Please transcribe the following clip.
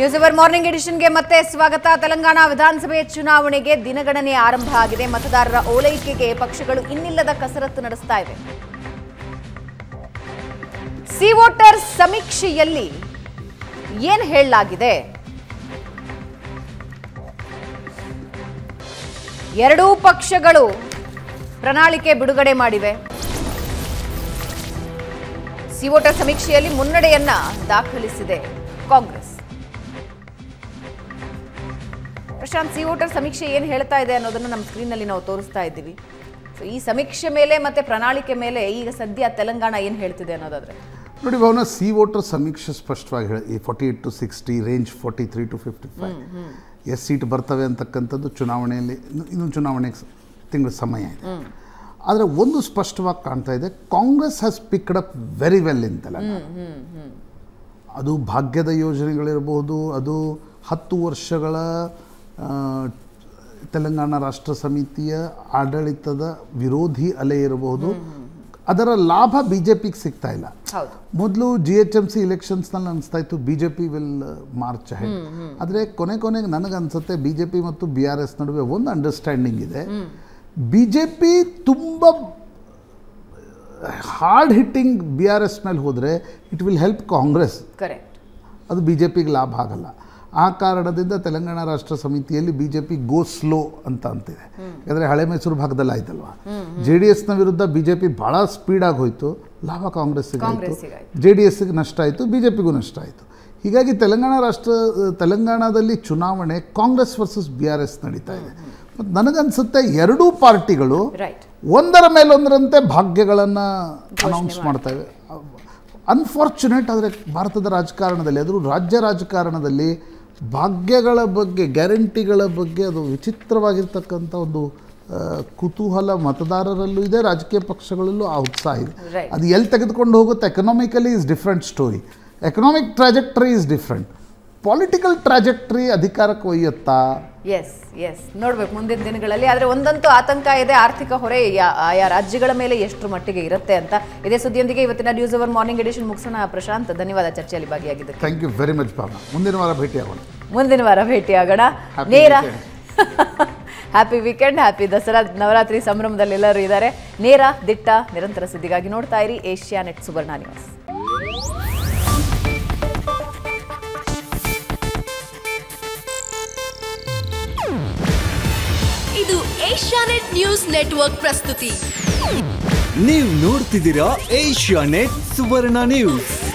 News hour morning ಎಡಿಷನ್ಗೆ ಮತ್ತೆ ಸ್ವಾಗತ. ತೆಲಂಗಾಣ ವಿಧಾನಸಭೆ ಚುನಾವಣೆಗೆ ದಿನಗಣನೆ ಆರಂಭ ಆಗಿದೆ. ಮತದಾರರ ಓಲೈಕೆಗೆ ಪಕ್ಷಗಳು ಇನ್ನಿಲ್ಲದ ಕಸರತ್ತು ನಡೆಸ್ತಾ ಇವೆ. ಸಿ ವೋಟರ್ ಸಮೀಕ್ಷೆಯಲ್ಲಿ ಏನು ಹೇಳಲಾಗಿದೆ? 2 ಪಕ್ಷಗಳು ಪ್ರಣಾಳಿಕೆ ಬಿಡುಗಡೆ ಮಾಡಿವೆ. ಸಿ ವೋಟರ್ ಸಮೀಕ್ಷೆಯಲ್ಲಿ ಮುನ್ನಡೆಯನ್ನ ದಾಖಲಿಸಿದೆ ಕಾಂಗ್ರೆಸ್. ಪ್ರಶಾಂತ್, ಸಿ ವೋಟರ್ ಸಮೀಕ್ಷೆ ಏನು ಹೇಳ್ತಾ ಇದೆ ಅನ್ನೋದನ್ನು ನಮ್ಮ ಸ್ಕ್ರೀನ್ನಲ್ಲಿ ನಾವು ತೋರಿಸ್ತಾ ಇದ್ದೀವಿ. ಸೊ ಈ ಸಮೀಕ್ಷೆ ಮೇಲೆ ಮತ್ತು ಪ್ರಣಾಳಿಕೆ ಮೇಲೆ ಈಗ ಸದ್ಯ ತೆಲಂಗಾಣ ಏನು ಹೇಳ್ತಿದೆ ಅನ್ನೋದಾದರೆ ನೋಡಿ ಭಾವನ, ಸಿ ವೋಟರ್ ಸಮೀಕ್ಷೆ ಸ್ಪಷ್ಟವಾಗಿ ಹೇಳಿ 48 to 60 ರೇಂಜ್, 43 to 55 ಎಷ್ಟು ಸೀಟ್ ಬರ್ತವೆ ಅಂತಕ್ಕಂಥದ್ದು ಚುನಾವಣೆಯಲ್ಲಿ ಇನ್ನೂ ಚುನಾವಣೆಗೆ ತಿಂಗಳ ಸಮಯ ಇದೆ. ಆದರೆ ಒಂದು ಸ್ಪಷ್ಟವಾಗಿ ಕಾಣ್ತಾ ಇದೆ, Congress has picked up very well in Telangana. ಅದು ಭಾಗ್ಯದ ಯೋಜನೆಗಳಿರ್ಬೋದು, ಅದು 10 ವರ್ಷಗಳ ತೆಲಂಗಾಣ ರಾಷ್ಟ್ರ ಸಮಿತಿಯ ಆಡಳಿತದ ವಿರೋಧಿ ಅಲೆ ಇರಬಹುದು, ಅದರ ಲಾಭ ಬಿ ಜೆ ಪಿಗೆ ಸಿಗ್ತಾ ಇಲ್ಲ. ಮೊದಲು GHMC ಇಲೆಕ್ಷನ್ಸ್ನಲ್ಲಿ ಅನಿಸ್ತಾ ಇತ್ತು BJP ವಿಲ್ ಮಾರ್ಚ್ ಹೆಡ್. ಆದರೆ ಕೊನೆಗೆ ನನಗನ್ಸುತ್ತೆ BJP ಮತ್ತು BRS ನಡುವೆ ಒಂದು ಅಂಡರ್ಸ್ಟ್ಯಾಂಡಿಂಗ್ ಇದೆ. BJP ತುಂಬ ಹಾರ್ಡ್ ಹಿಟ್ಟಿಂಗ್ BRS ಮೇಲೆ ಹೋದರೆ ಇಟ್ ವಿಲ್ ಹೆಲ್ಪ್ ಕಾಂಗ್ರೆಸ್, ಅದು BJPಗೆ ಲಾಭ ಆಗಲ್ಲ. ಆ ಕಾರಣದಿಂದ ತೆಲಂಗಾಣ ರಾಷ್ಟ್ರ ಸಮಿತಿಯಲ್ಲಿ BJP ಗೋ ಸ್ಲೋ ಅಂತ ಅಂತಿದೆ. ಯಾಕಂದರೆ ಹಳೆ ಮೈಸೂರು ಭಾಗದಲ್ಲಿ ಆಯ್ತಲ್ವ, JDSನ ವಿರುದ್ಧ BJP ಭಾಳ ಸ್ಪೀಡಾಗಿ ಹೋಯಿತು, ಲಾಭ ಕಾಂಗ್ರೆಸ್ಸಿಗೆ ಆಯಿತು, JDSಗೆ ನಷ್ಟ ಆಯಿತು, BJPಗೂ ನಷ್ಟ ಆಯಿತು. ಹೀಗಾಗಿ ತೆಲಂಗಾಣದಲ್ಲಿ ಚುನಾವಣೆ ಕಾಂಗ್ರೆಸ್ ವರ್ಸಸ್ BRS ನಡೀತಾ ಇದೆ. ಮತ್ತು ನನಗನ್ಸುತ್ತೆ 2 ಪಾರ್ಟಿಗಳು ಒಂದರ ಮೇಲೊಂದರಂತೆ ಭಾಗ್ಯಗಳನ್ನು ಅನೌನ್ಸ್ ಮಾಡ್ತವೆ. ಅನ್ಫಾರ್ಚುನೇಟ್, ಆದರೆ ಭಾರತದ ರಾಜಕಾರಣದಲ್ಲಿ, ಅದರ ರಾಜ್ಯ ರಾಜಕಾರಣದಲ್ಲಿ ಭಾಗ್ಯಗಳ ಬಗ್ಗೆ, ಗ್ಯಾರಂಟಿಗಳ ಬಗ್ಗೆ ಅದು ವಿಚಿತ್ರವಾಗಿರ್ತಕ್ಕಂಥ ಒಂದು ಕುತೂಹಲ ಮತದಾರರಲ್ಲೂ ಇದೆ, ರಾಜಕೀಯ ಪಕ್ಷಗಳಲ್ಲೂ ಆ ಉತ್ಸಾಹ ಇದೆ. ಅದು ಎಲ್ಲಿ ತೆಗೆದುಕೊಂಡು ಹೋಗುತ್ತೆ? Economically is different story, economic trajectory is different. Political trajectory ಅಧಿಕಾರಕ್ಕೆ ಒಯ್ಯುತ್ತಾ? ಎಸ್ ನೋಡ್ಬೇಕು ಮುಂದಿನ ದಿನಗಳಲ್ಲಿ. ಆದರೆ ಒಂದಂತೂ ಆತಂಕ ಇದೆ, ಆರ್ಥಿಕ ಹೊರೆ ಆಯಾ ರಾಜ್ಯಗಳ ಮೇಲೆ ಎಷ್ಟರ ಮಟ್ಟಿಗೆ ಇರುತ್ತೆ ಅಂತ. ಇದೇ ಸುದ್ದಿಯೊಂದಿಗೆ ಇವತ್ತಿನ ನ್ಯೂಸ್ ಅವರ್ ಮಾರ್ನಿಂಗ್ ಎಡಿಷನ್ ಮುಗಿಸೋಣ. ಪ್ರಶಾಂತ್, ಧನ್ಯವಾದ ಚರ್ಚೆಯಲ್ಲಿ ಭಾಗಿಯಾಗಿದ್ದಕ್ಕೆ. Thank you very much Bhavana. ಮುಂದಿನ ವಾರ ಭೇಟಿಯಾಗೋಣ. ನೇರ happy weekend, happy Dasara, Navaratri ಸಂಭ್ರಮದಲ್ಲಿ ಎಲ್ಲರೂ ಇದ್ದಾರೆ. ನೇರ ದಿಟ್ಟ ನಿರಂತರ ಸುದ್ದಿಗಾಗಿ ನೋಡ್ತಾ ಇರಿ ಏಷ್ಯಾ ನೆಟ್ ಸುವರ್ಣ ನ್ಯೂಸ್. ಇದು ಏಷ್ಯಾನೆಟ್ ನ್ಯೂಸ್ ನೆಟ್ವರ್ಕ್ ಪ್ರಸ್ತುತಿ. ನೀವು ನೋಡ್ತಿದ್ದೀರಾ ಏಷ್ಯಾನೆಟ್ ಸುವರ್ಣ ನ್ಯೂಸ್.